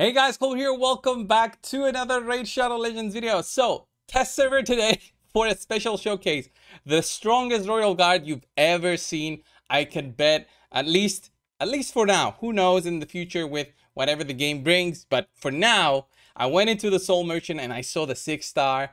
Hey guys, Cole here. Welcome back to another Raid Shadow Legends video. So, test server today for a special showcase. The strongest Royal Guard you've ever seen, I can bet, at least for now. Who knows in the future with whatever the game brings, but for now, I went into the Soul Merchant and I saw the 6-star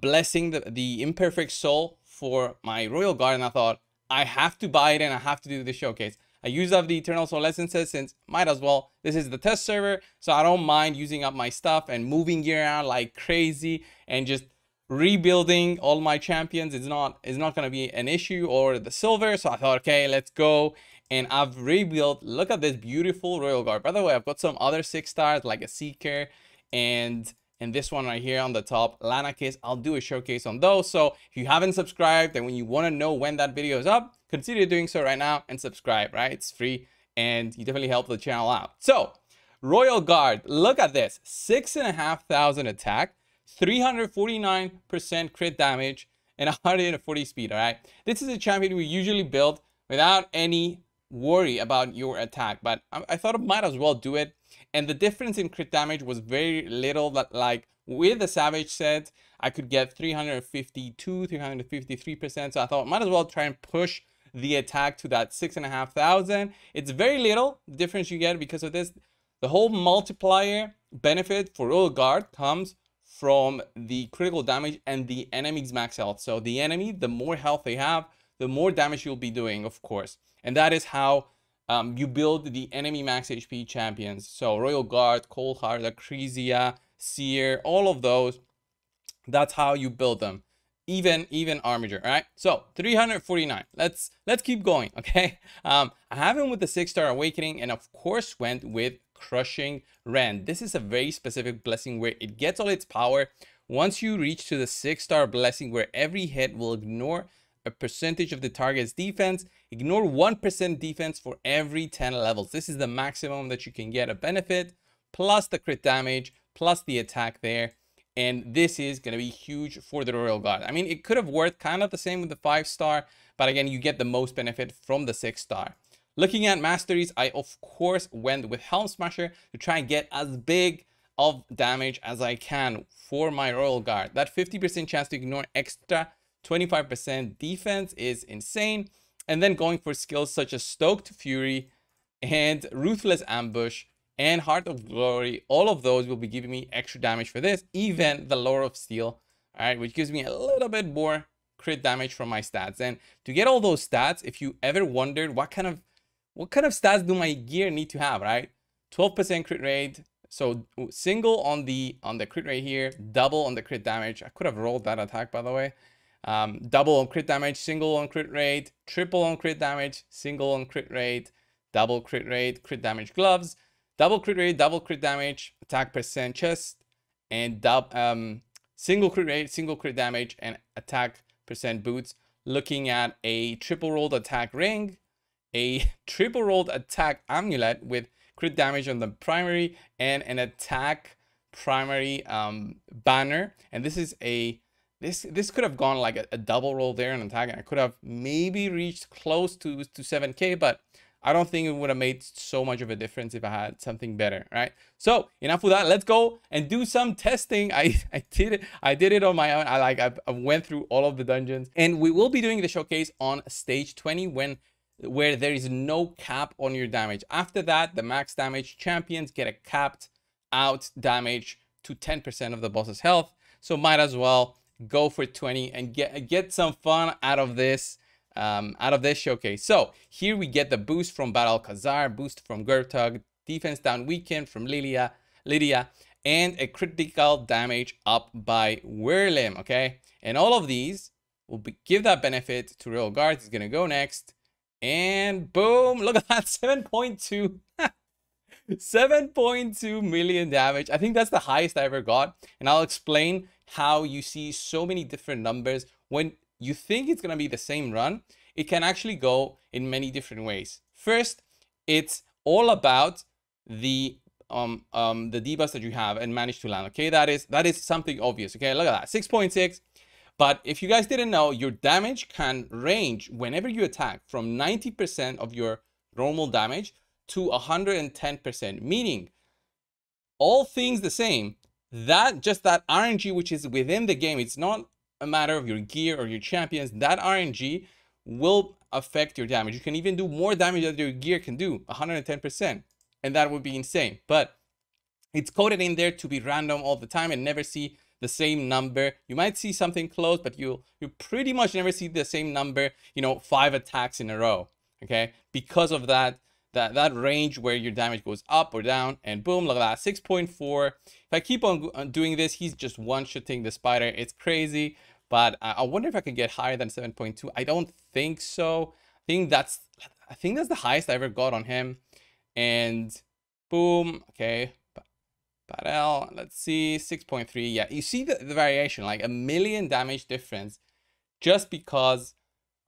blessing, the imperfect soul for my Royal Guard, and I thought, I have to buy it and I have to do the showcase. I used up the Eternal Soul Essences since might as well. This is the test server, so I don't mind using up my stuff and moving gear around like crazy and just rebuilding all my champions. It's not going to be an issue or the silver, so I thought, okay, let's go. And I've rebuilt. Look at this beautiful Royal Guard. By the way, I've got some other 6-stars like a Seeker and this one right here on the top, Lanakis. I'll do a showcase on those. So if you haven't subscribed and when you want to know when that video is up, consider doing so right now and subscribe, right? It's free and you definitely help the channel out. So Royal Guard, look at this. 6,500 attack, 349% crit damage, and 140 speed, all right? This is a champion we usually build without any worry about your attack, but I thought I might as well do it. And the difference in crit damage was very little. That, like, with the Savage set, I could get 352, 353%. So I thought, might as well try and push the attack to that 6,500. It's very little difference you get because of this. The whole multiplier benefit for Royal Guard comes from the critical damage and the enemy's max health. So the enemy, the more health they have, the more damage you'll be doing, of course. And that is how you build the enemy max HP champions. So Royal Guard, Coldheart, Acrizia, Seer, all of those. That's how you build them. Even Armiger, all right? So 349. Let's keep going, okay? I have him with the 6-star Awakening and of course went with Crushing Rend. This is a very specific blessing where it gets all its power once you reach to the 6-star blessing, where every hit will ignore a percentage of the target's defense. Ignore 1% defense for every 10 levels. This is the maximum that you can get a benefit, plus the crit damage, plus the attack there. And this is going to be huge for the Royal Guard. I mean, it could have worked kind of the same with the 5-star, but again, you get the most benefit from the 6-star. Looking at masteries, I of course went with Helm Smasher to try and get as big of damage as I can for my Royal Guard. That 50% chance to ignore extra 25% defense is insane. And then going for skills such as Stoked Fury and Ruthless Ambush and Heart of Glory. All of those will be giving me extra damage for this. Even the Lore of Steel, all right, which gives me a little bit more crit damage from my stats. And to get all those stats, if you ever wondered what kind of stats do my gear need to have, right? 12% crit rate. So single on the crit rate here, double on the crit damage. I could have rolled that attack, by the way. Double on crit damage, single on crit rate, triple on crit damage, single on crit rate, double crit rate, crit damage gloves, double crit rate, double crit damage, attack percent chest, and single crit rate, single crit damage, and attack percent boots. Looking at a triple rolled attack ring, a triple rolled attack amulet with crit damage on the primary, and an attack primary banner. And this is a This could have gone like a double roll there and attack. I could have maybe reached close to 7k, but I don't think it would have made so much of a difference if I had something better, right? So enough with that. Let's go and do some testing. I did it on my own. I went through all of the dungeons, and we will be doing the showcase on stage 20 where there is no cap on your damage. After that, the max damage champions get a capped out damage to 10% of the boss's health. So might as well go for 20 and get some fun out of this showcase. So here we get the boost from Battle Kazar, boost from Gurtug, defense down weakened from Lydia, and a critical damage up by Werelim. Okay, and all of these will give that benefit to Royal Guards. It's gonna go next, and boom! Look at that, 7.2. 7.2 million damage. I think that's the highest I ever got, and I'll explain how you see so many different numbers. When you think it's going to be the same run, it can actually go in many different ways. First, it's all about the debuffs that you have and manage to land, okay? That is something obvious, okay? Look at that, 6.6. But if you guys didn't know, your damage can range whenever you attack from 90% of your normal damage to 110%, meaning all things the same, that just that RNG which is within the game, it's not a matter of your gear or your champions, that RNG will affect your damage. You can even do more damage than your gear can do, 110%, and that would be insane. But it's coded in there to be random all the time and never see the same number. You might see something close, but you pretty much never see the same number, you know, 5 attacks in a row, okay? Because of that range where your damage goes up or down, and boom, look at that, 6.4. If I keep on doing this, he's just one-shooting the spider. It's crazy, but I wonder if I can get higher than 7.2. I don't think so. I think that's the highest I ever got on him. And boom, okay. Barrel, let's see, 6.3. Yeah, you see the variation, like a million damage difference just because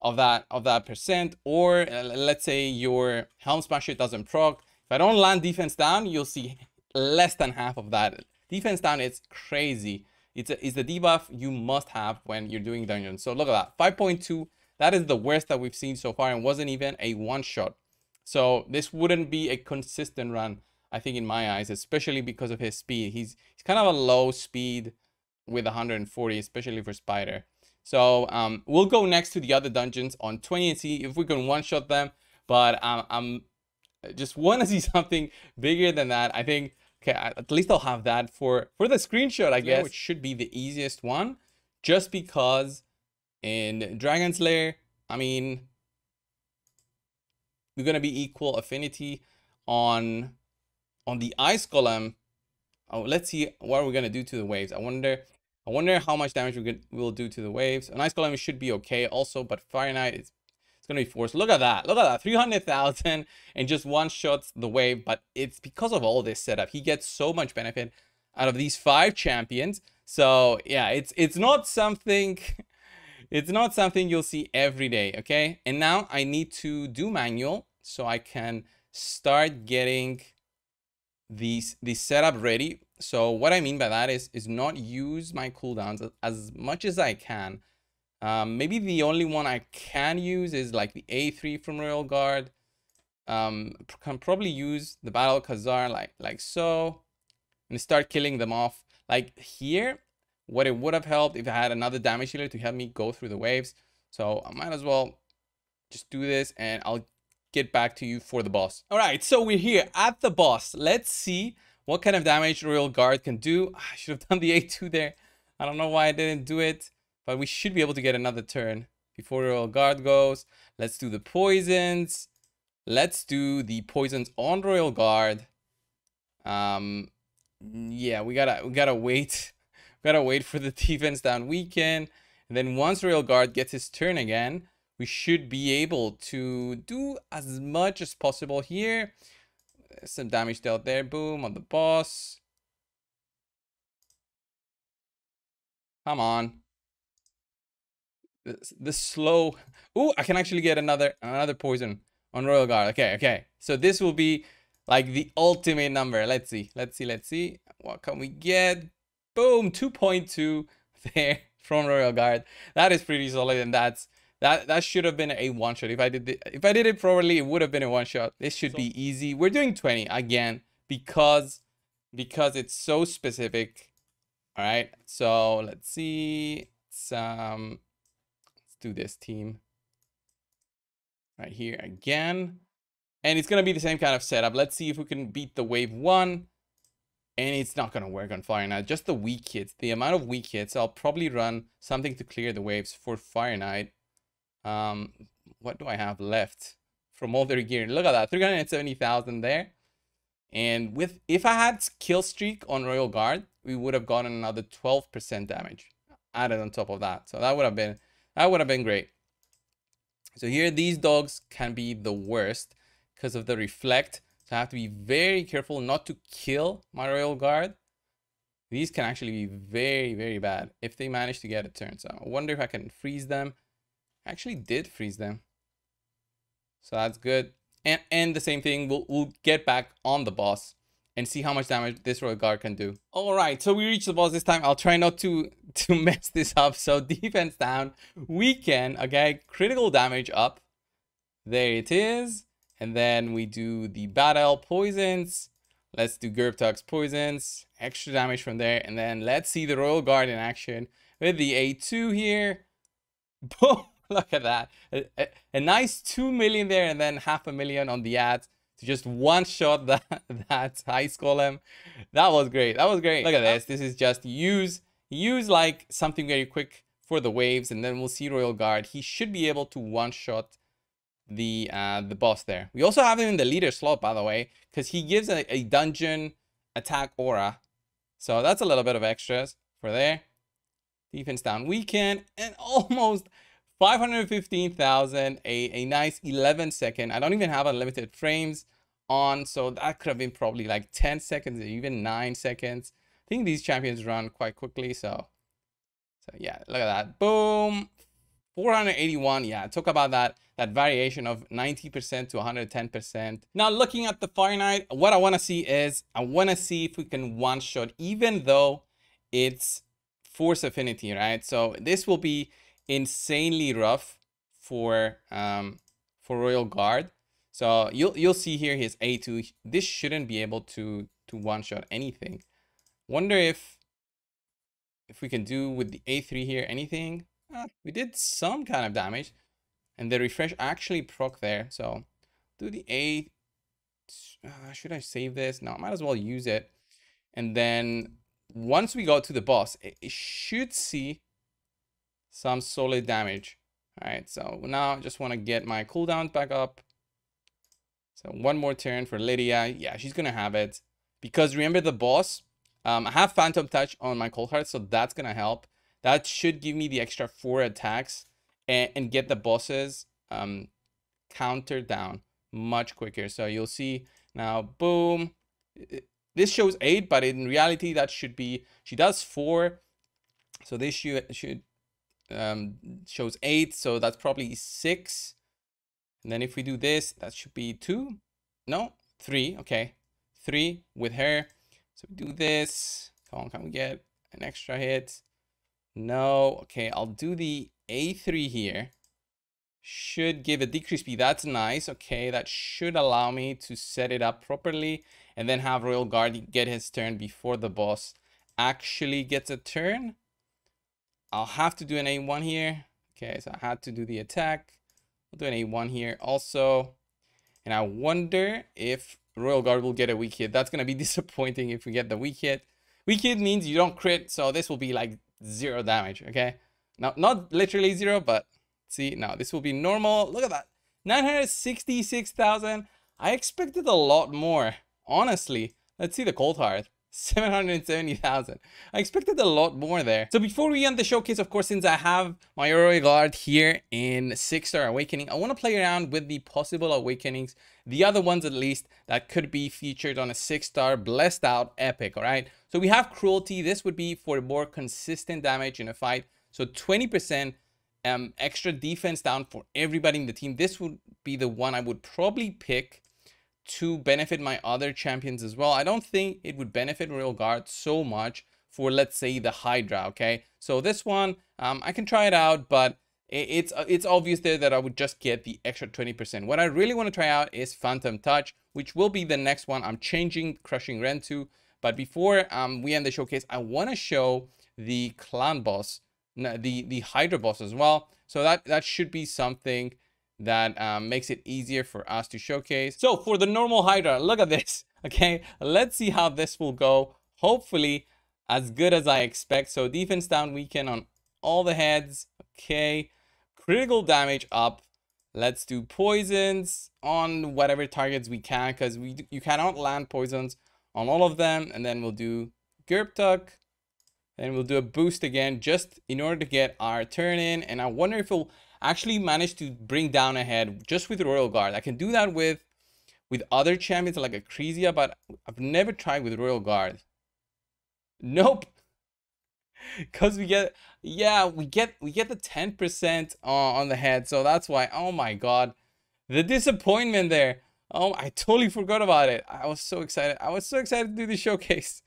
of that percent. Or let's say your Helm Smasher doesn't proc. If I don't land defense down, you'll see less than half of that. Defense down, it's crazy. It's the debuff you must have when you're doing dungeons. So look at that, 5.2. That is the worst that we've seen so far and wasn't even a one shot. So this wouldn't be a consistent run, I think, in my eyes, especially because of his speed. He's kind of a low speed with 140, especially for Spider. So we'll go next to the other dungeons on 20 and see if we can one-shot them. But I just want to see something bigger than that. I think, okay, at least I'll have that for the screenshot, I guess, which should be the easiest one. Just because in Dragon's Lair, I mean, we're going to be equal affinity on... on the ice column. Oh, let's see what we're gonna do to the waves. I wonder how much damage we'll do to the waves. On ice column, it should be okay also, but Fire Knight it's gonna be forced. Look at that. Look at that. 300,000 and just one shots the wave. But it's because of all this setup. He gets so much benefit out of these 5 champions. So yeah, it's not something you'll see every day. Okay. And now I need to do manual so I can start getting the setup ready. So what I mean by that is not use my cooldowns as much as I can. Maybe the only one I can use is like the A3 from Royal Guard. Can probably use the Battle Kazar like so and start killing them off. Like here, what it would have helped if I had another damage healer to help me go through the waves. So I might as well just do this and I'll get back to you for the boss. All right, so we're here at the boss. Let's see what kind of damage Royal Guard can do. I should have done the A2 there. I don't know why I didn't do it, but we should be able to get another turn before Royal Guard goes. Let's do the poisons. Let's do the poisons on Royal Guard. Yeah, we gotta wait for the defense down weekend. And then once Royal Guard gets his turn again, we should be able to do as much as possible here. Some damage dealt there. Boom, on the boss. Come on. The slow. Ooh, I can actually get another poison on Royal Guard. Okay, okay. So this will be like the ultimate number. Let's see. Let's see. What can we get? Boom, 2.2 there from Royal Guard. That is pretty solid, and that should have been a one shot. If I did it properly, it would have been a one shot. This should be easy. We're doing 20 again because it's so specific. All right. So let's see. Let's do this team right here again, and it's gonna be the same kind of setup. Let's see if we can beat the wave one, and it's not gonna work on Fire Knight. Just the weak hits. The amount of weak hits. I'll probably run something to clear the waves for Fire Knight. What do I have left from all their gear? Look at that, 370,000 there. And if I had kill streak on Royal Guard, we would have gotten another 12% damage added on top of that. So that would have been great. So here these dogs can be the worst because of the reflect. So I have to be very careful not to kill my Royal Guard. These can actually be very, very bad if they manage to get a turn. So I wonder if I can freeze them. Actually did freeze them, so that's good. And the same thing, we'll get back on the boss and see how much damage this Royal Guard can do. All right, so we reached the boss this time. I'll try not to mess this up. So defense down, we can, okay, critical damage up, there it is. And then we do the battle poisons. Let's do Gurtug's poisons, extra damage from there, and then let's see the Royal Guard in action with the A2 here. Boom! Look at that. A nice 2 million there, and then half a million on the ad to just one shot that ice golem. That was great. That was great. Look at this. This is just use like something very quick for the waves, and then we'll see Royal Guard. He should be able to one shot the boss there. We also have him in the leader slot, by the way, because he gives a dungeon attack aura. So that's a little bit of extras for there. Defense down weekend and almost 515,000, a nice 11-second. I don't even have unlimited frames on, so that could have been probably like 10 seconds, even 9 seconds. I think these champions run quite quickly, so yeah, look at that. Boom, 481. Yeah, talk about that variation of 90% to 110%. Now looking at the Fire Knight, what I want to see is, I want to see if we can one-shot, even though it's Force Affinity, right? So this will be insanely rough for Royal Guard. So you'll see here his A2. This shouldn't be able to one shot anything. Wonder if we can do with the A3 here anything. We did some kind of damage, and the refresh actually proc there. So do the A. Should I save this? No, I might as well use it. And then once we go to the boss, it should see some solid damage. All right, so now I just want to get my cooldowns back up. So one more turn for Lydia. Yeah, she's gonna have it, because remember the boss, I have Phantom Touch on my Coldheart, so that's gonna help. That should give me the extra 4 attacks and get the bosses counter down much quicker. So you'll see now, boom, this shows 8, but in reality that should be, she does 4, so this should shows 8, so that's probably 6. And then if we do this, that should be 2, no, 3. Okay, 3 with her. So do this. Come on, can we get an extra hit? No. Okay, I'll do the A3 here. Should give a decrease speed. That's nice. Okay, that should allow me to set it up properly and then have Royal Guard get his turn before the boss actually gets a turn. I'll have to do an A1 here. Okay, so I had to do the attack. I'll do an A1 here also. And I wonder if Royal Guard will get a weak hit. That's going to be disappointing if we get the weak hit. Weak hit means you don't crit, so this will be like 0 damage, okay? Now, not literally 0, but see, now this will be normal. Look at that, 966,000. I expected a lot more, honestly. Let's see the Coldheart. 770,000. I expected a lot more there. So before we end the showcase, of course, since I have my Royal Guard here in 6-star Awakening, I want to play around with the possible Awakenings, the other ones at least, that could be featured on a 6-star blessed out epic, all right? So we have Cruelty. This would be for more consistent damage in a fight. So 20% extra defense down for everybody in the team. This would be the one I would probably pick to benefit my other champions as well. I don't think it would benefit Royal Guard so much for, let's say, the Hydra, okay? So this one, I can try it out, but it's obvious there that I would just get the extra 20%. What I really want to try out is Phantom Touch, which will be the next one I'm changing Crushing Rend to. But before we end the showcase, I want to show the clan boss, the Hydra boss as well. So that should be something that makes it easier for us to showcase. So for the normal Hydra, look at this, okay? Let's see how this will go. Hopefully as good as I expect. So defense down weekend on all the heads, okay? Critical damage up. Let's do poisons on whatever targets we can, because you cannot land poisons on all of them. And then we'll do Gurtug. And we'll do a boost again, just in order to get our turn in. And I wonder if it'll actually manage to bring down a head just with Royal Guard. I can do that with other champions like Acrizia, but I've never tried with Royal Guard. Nope. Because we get the 10% on the head. So that's why, oh my God, the disappointment there. Oh, I totally forgot about it. I was so excited. I was so excited to do the showcase.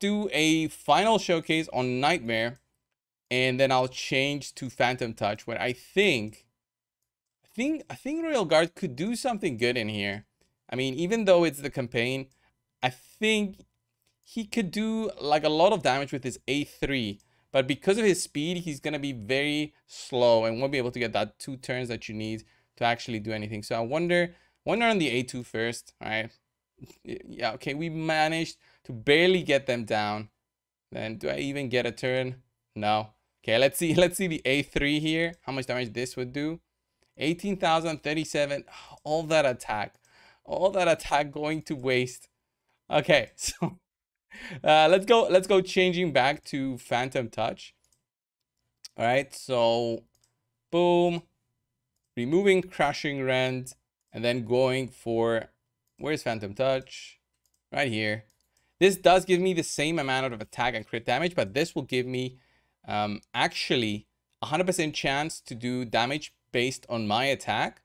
Do a final showcase on Nightmare, and then I'll change to Phantom Touch, where I think Royal Guard could do something good in here. I mean, even though it's the campaign, I think he could do like a lot of damage with his A3. But because of his speed, he's going to be very slow and won't be able to get that 2 turns that you need to actually do anything. So I wonder on the A2 first. All right. Yeah, okay. We managed to barely get them down. Then do I even get a turn? No. Okay, let's see. Let's see the A3 here. How much damage this would do. 18,037. All that attack. All that attack going to waste. Okay, so... let's go changing back to Phantom Touch. All right, so boom, removing Crushing Rend and then going for, where's Phantom Touch? Right here. This does give me the same amount of attack and crit damage, but this will give me actually 100% chance to do damage based on my attack,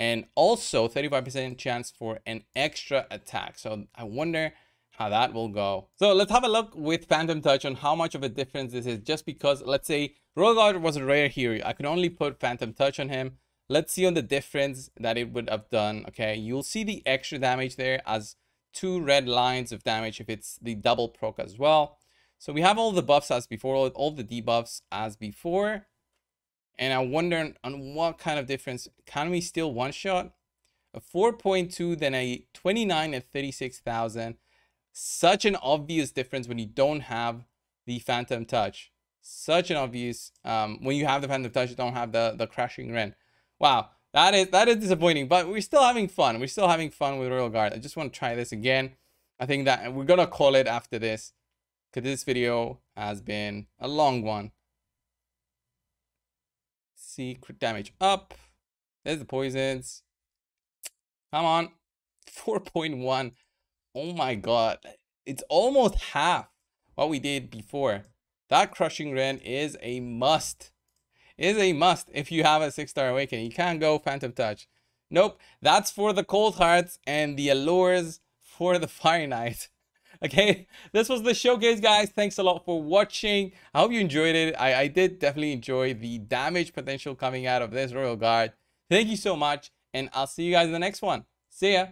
and also 35% chance for an extra attack. So I wonder how that will go. So let's have a look with Phantom Touch on how much of a difference this is, just because, let's say Royal Guard was a rare hero, I could only put Phantom Touch on him. Let's see on the difference that it would have done. Okay, you'll see the extra damage there as 2 red lines of damage if it's the double proc as well. So we have all the buffs as before, all the debuffs as before, and I wonder on what kind of difference. Can we still one shot a 4.2, then a 29 and 36,000? Such an obvious difference when you don't have the Phantom Touch. Such an obvious, when you have the Phantom Touch, you don't have the Crushing Rend. Wow, that is disappointing, but we're still having fun. We're still having fun with Royal Guard. I just want to try this again. I think that we're gonna call it after this, because this video has been a long one. Secret damage up. There's the poisons. Come on, 4.1. Oh my god, it's almost half what we did before. That Crushing Rend is a must. Is a must if you have a 6-star awakening. You can't go Phantom Touch. Nope, that's for the Cold Hearts and the Allures for the Fire Knight. Okay, this was the showcase, guys. Thanks a lot for watching. I hope you enjoyed it. I did definitely enjoy the damage potential coming out of this Royal Guard. Thank you so much, and I'll see you guys in the next one. See ya.